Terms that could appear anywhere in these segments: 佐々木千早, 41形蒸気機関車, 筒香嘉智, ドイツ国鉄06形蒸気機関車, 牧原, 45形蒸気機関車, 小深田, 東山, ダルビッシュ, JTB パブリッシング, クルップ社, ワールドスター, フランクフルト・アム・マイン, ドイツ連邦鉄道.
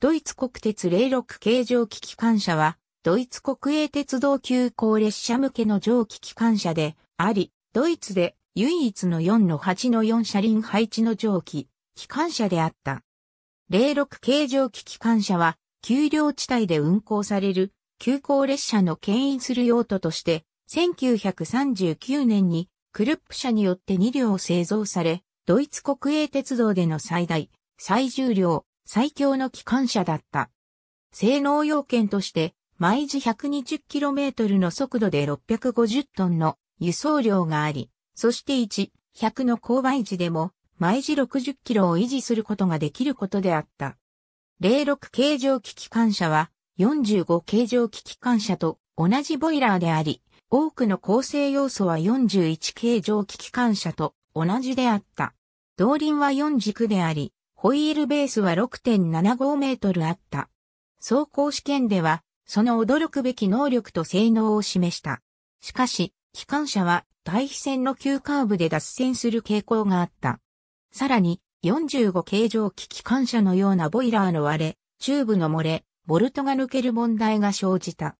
ドイツ国鉄06系蒸気機関車は、ドイツ国営鉄道急行列車向けの蒸気機関車であり、ドイツで唯一の 4/8 車輪配置の蒸気機関車であった。06系蒸気機関車は、丘陵地帯で運行される急行列車の牽引する用途として、1939年にクルップ社によって2両製造され、ドイツ国営鉄道での最大、最重量、最強の機関車だった。性能要件として、毎時 120km の速度で650トンの輸送量があり、そして1/100の勾配時でも、毎時60キロを維持することができることであった。06系蒸気機関車は、45系蒸気機関車と同じボイラーであり、多くの構成要素は41系蒸気機関車と同じであった。動輪は4軸であり、ホイールベースは 6.75 メートルあった。走行試験では、その驚くべき能力と性能を示した。しかし、機関車は対比線の急カーブで脱線する傾向があった。さらに、45系蒸気機関車のようなボイラーの割れ、チューブの漏れ、ボルトが抜ける問題が生じた。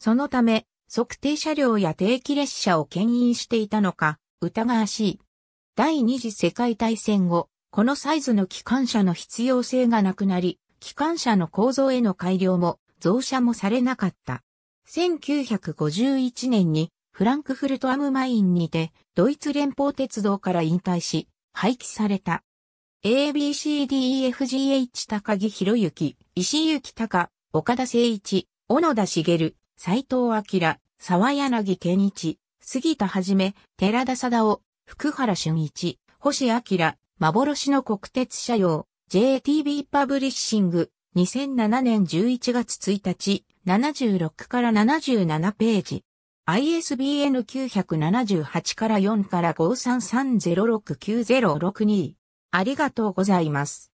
そのため、測定車両や定期列車を牽引していたのか、疑わしい。第二次世界大戦後、このサイズの機関車の必要性がなくなり、機関車の構造への改良も増車もされなかった。1951年にフランクフルトamマインにてドイツ連邦鉄道から引退し、廃棄された。ABCDEFGH 高木博之、石行孝、岡田誠一、小野田茂、斎藤明、沢柳健一、杉田一、寺田貞夫、福原俊一、星明、幻の国鉄車用、JTB パブリッシング、2007年11月1日、76から77ページ。ISBN 978-4-533069062。ありがとうございます。